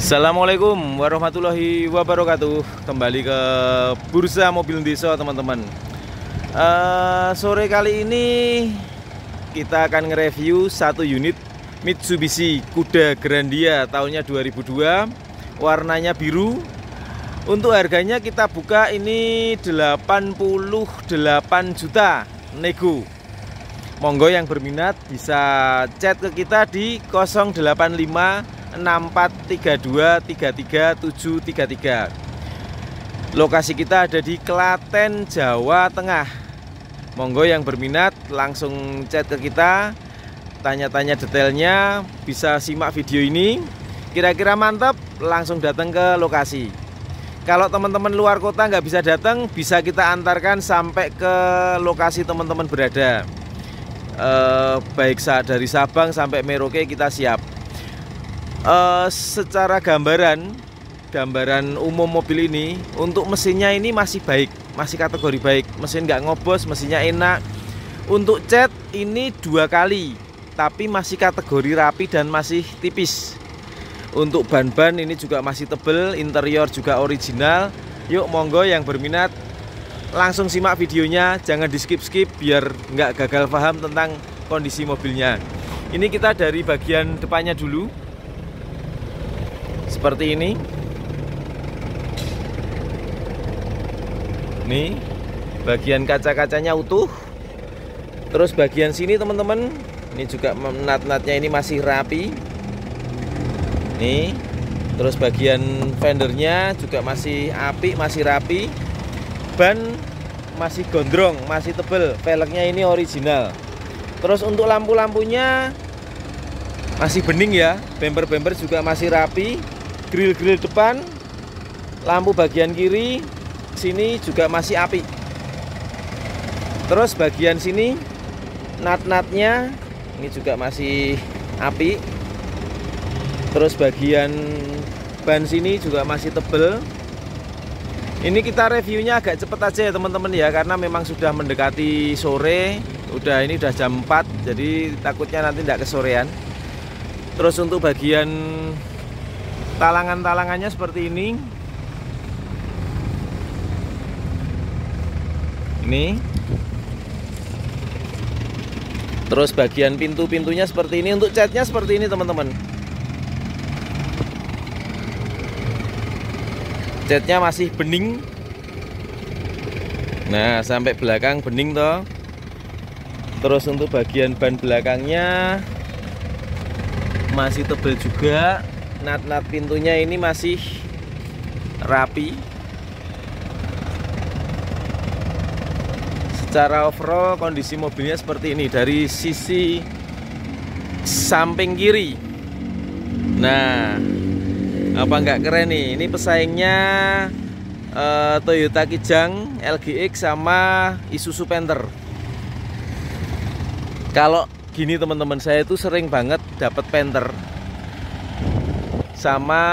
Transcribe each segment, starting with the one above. Assalamualaikum warahmatullahi wabarakatuh. Kembali ke Bursa Mobil Ndeso, teman-teman. Sore kali ini kita akan nge-review satu unit Mitsubishi Kuda Grandia tahunnya 2002, warnanya biru. Untuk harganya kita buka ini 88 juta, nego. Monggo yang berminat bisa chat ke kita di 085643233733. Lokasi kita ada di Klaten, Jawa Tengah. Monggo yang berminat langsung chat ke kita, tanya-tanya detailnya, bisa simak video ini. Kira-kira mantap, langsung datang ke lokasi. Kalau teman-teman luar kota nggak bisa datang, bisa kita antarkan sampai ke lokasi teman-teman berada. Baik dari Sabang sampai Merauke kita siap. Secara gambaran umum mobil ini, untuk mesinnya ini masih baik, masih kategori baik. Mesin nggak ngobos, mesinnya enak. Untuk cat ini 2 kali, tapi masih kategori rapi dan masih tipis. Untuk ban-ban ini juga masih tebel, interior juga original. Yuk monggo yang berminat langsung simak videonya, jangan di skip-skip biar nggak gagal paham tentang kondisi mobilnya. Ini kita dari bagian depannya dulu, seperti ini. Nih, bagian kaca-kacanya utuh. Terus bagian sini teman-teman, ini juga nat-natnya ini masih rapi. Nih, terus bagian fendernya juga masih apik, masih rapi. Ban masih gondrong, masih tebel. Velgnya ini original. Terus untuk lampu-lampunya masih bening ya. Bemper-bemper juga masih rapi. Grill-grill depan, lampu bagian kiri sini juga masih apik. Terus bagian sini nat-natnya ini juga masih apik. Terus bagian ban sini juga masih tebel. Ini kita reviewnya agak cepet aja ya teman-teman ya, karena memang sudah mendekati sore. Ini udah jam 4, jadi takutnya nanti tidak kesorean. Terus untuk bagian talangan-talangannya seperti ini. Terus bagian pintu-pintunya seperti ini. Untuk catnya seperti ini teman-teman. Catnya masih bening. Nah, sampai belakang bening toh. Terus untuk bagian ban belakangnya masih tebal juga. Nat-nat pintunya ini masih rapi. Secara overall kondisi mobilnya seperti ini dari sisi samping kiri. Nah, apa nggak keren nih? Ini pesaingnya Toyota Kijang, LGX sama Isuzu Panther. Kalau gini teman-teman, saya itu sering banget dapat Panther sama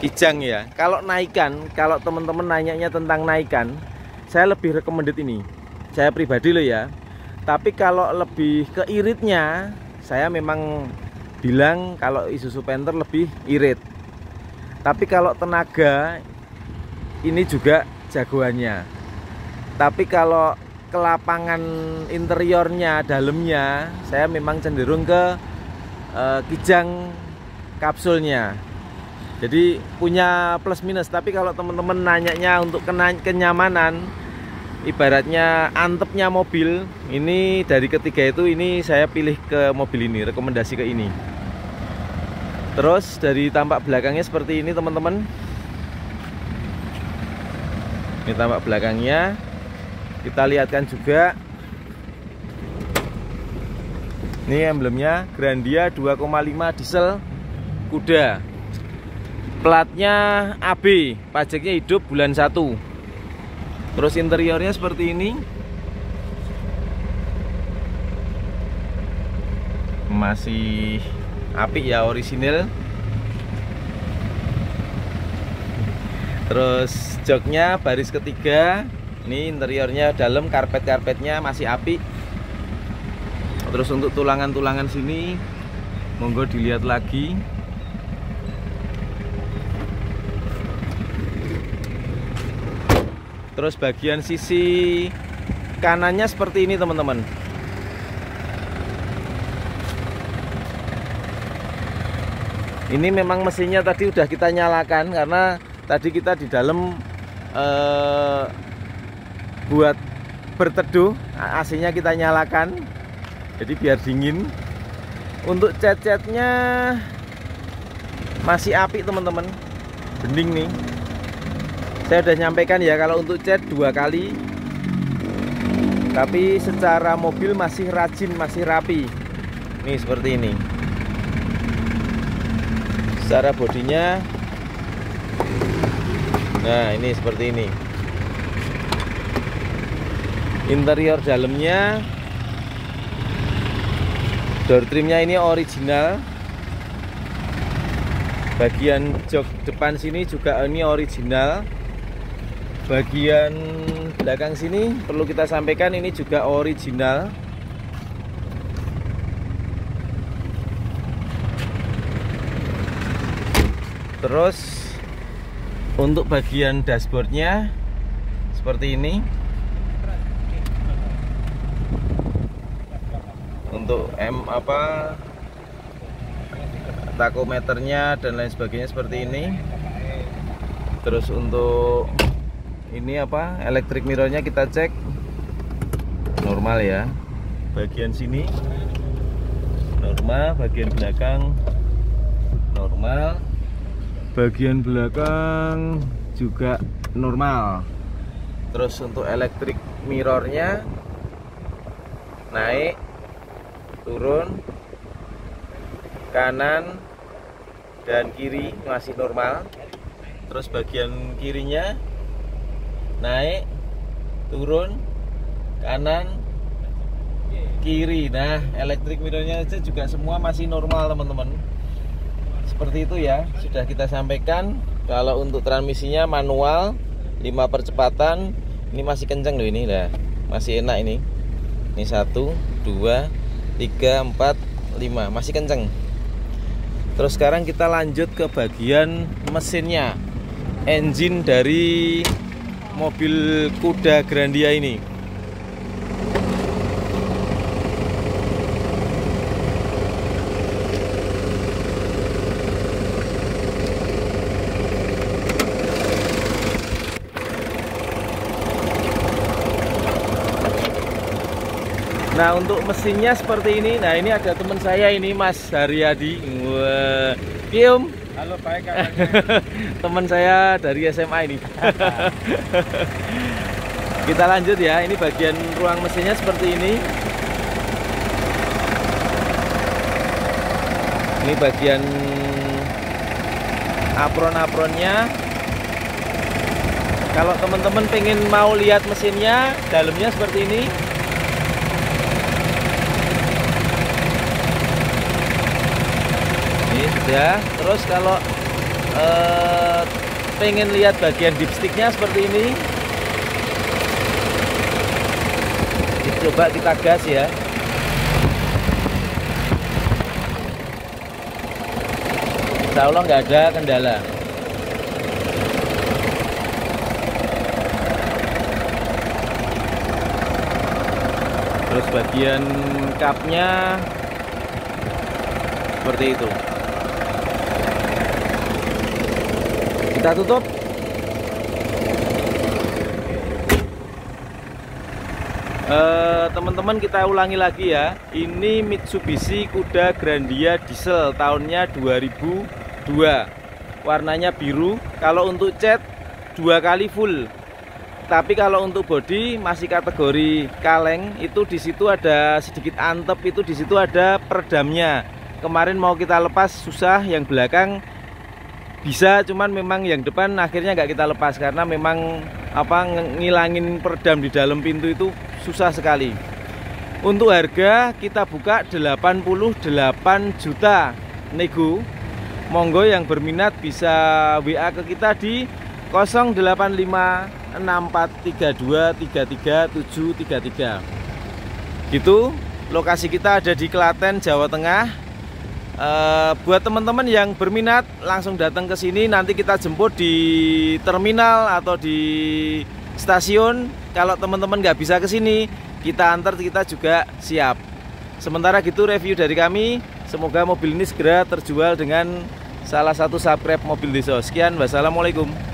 Kijang ya. Kalau naikan, kalau teman-teman nanyanya tentang naikan, saya lebih recommended ini. Saya pribadi loh ya. Tapi kalau lebih ke iritnya, saya memang bilang kalau Isuzu Panther lebih irit. Tapi kalau tenaga ini juga jagoannya. Tapi kalau kelapangan interiornya, dalamnya, saya memang cenderung ke Kijang kapsulnya. Jadi punya plus minus. Tapi kalau teman-teman nanyanya untuk kenyamanan, ibaratnya antepnya mobil ini, dari ketiga itu ini saya pilih ke mobil ini, rekomendasi ke ini. Terus dari tampak belakangnya seperti ini teman-teman. Ini tampak belakangnya, kita lihatkan juga. Ini emblemnya Grandia 2,5 diesel kuda. Platnya AB, pajaknya hidup bulan 1. Terus interiornya seperti ini, masih apik ya, orisinil. Terus joknya baris ketiga, ini interiornya dalam, karpet-karpetnya masih apik. Terus untuk tulangan-tulangan sini, monggo dilihat lagi. Terus bagian sisi kanannya seperti ini teman-teman. Ini memang mesinnya tadi udah kita nyalakan karena tadi kita di dalam buat berteduh, AC-nya kita nyalakan jadi biar dingin. Untuk cat-catnya masih apik teman-teman, bening nih. Saya udah nyampaikan ya kalau untuk cat 2 kali, tapi secara mobil masih rajin, masih rapi nih seperti ini. Secara bodinya, nah ini seperti ini. Interior dalamnya, door trimnya ini original. Bagian jok depan sini juga ini original. Bagian belakang sini perlu kita sampaikan ini juga original. Terus untuk bagian dashboardnya seperti ini. Untuk takometernya dan lain sebagainya seperti ini. Terus untuk ini electric mirrornya kita cek normal ya. Bagian sini normal, bagian belakang normal. Bagian belakang juga normal. Terus untuk electric mirrornya naik, turun, kanan dan kiri masih normal. Terus bagian kirinya naik, turun, kanan, kiri. Nah, electric mirrornya aja juga semua masih normal teman-teman. Seperti itu ya, sudah kita sampaikan. Kalau untuk transmisinya manual 5 percepatan. Ini masih kenceng loh ini, nah, masih enak ini. Ini 1, 2, 3, 4, 5. Masih kenceng. Terus sekarang kita lanjut ke bagian mesinnya, engine dari mobil Kuda Grandia ini. Nah untuk mesinnya seperti ini. Nah ini ada teman saya ini Mas Haryadi. Wah, Pium. Halo, baik kabarnya. Teman saya dari SMA ini. Kita lanjut ya. Ini bagian ruang mesinnya seperti ini. Ini bagian apron-apronnya. Kalau teman-teman pengen mau lihat mesinnya, dalamnya seperti ini. Ya, terus kalau pengen lihat bagian dipstiknya seperti ini, coba kita gas ya. Insya Allah nggak ada kendala. Terus bagian cupnya seperti itu. Kita tutup. Teman-teman, kita ulangi lagi ya. Ini Mitsubishi Kuda Grandia diesel tahunnya 2002. Warnanya biru. Kalau untuk cat 2 kali full. Tapi kalau untuk body masih kategori kaleng. Itu di situ ada sedikit antep, itu di situ ada peredamnya. Kemarin mau kita lepas susah, yang belakang bisa, cuman memang yang depan akhirnya nggak kita lepas karena memang ngilangin peredam di dalam pintu itu susah sekali. Untuk harga kita buka 88 juta nego. Monggo yang berminat bisa WA ke kita di 085643233733. Gitu. Lokasi kita ada di Klaten, Jawa Tengah. Buat teman-teman yang berminat langsung datang ke sini, nanti kita jemput di terminal atau di stasiun. Kalau teman-teman nggak bisa ke sini, kita antar, kita juga siap. Sementara gitu review dari kami. Semoga mobil ini segera terjual dengan salah satu subscribe Mobil Ndeso. Sekian, wassalamualaikum.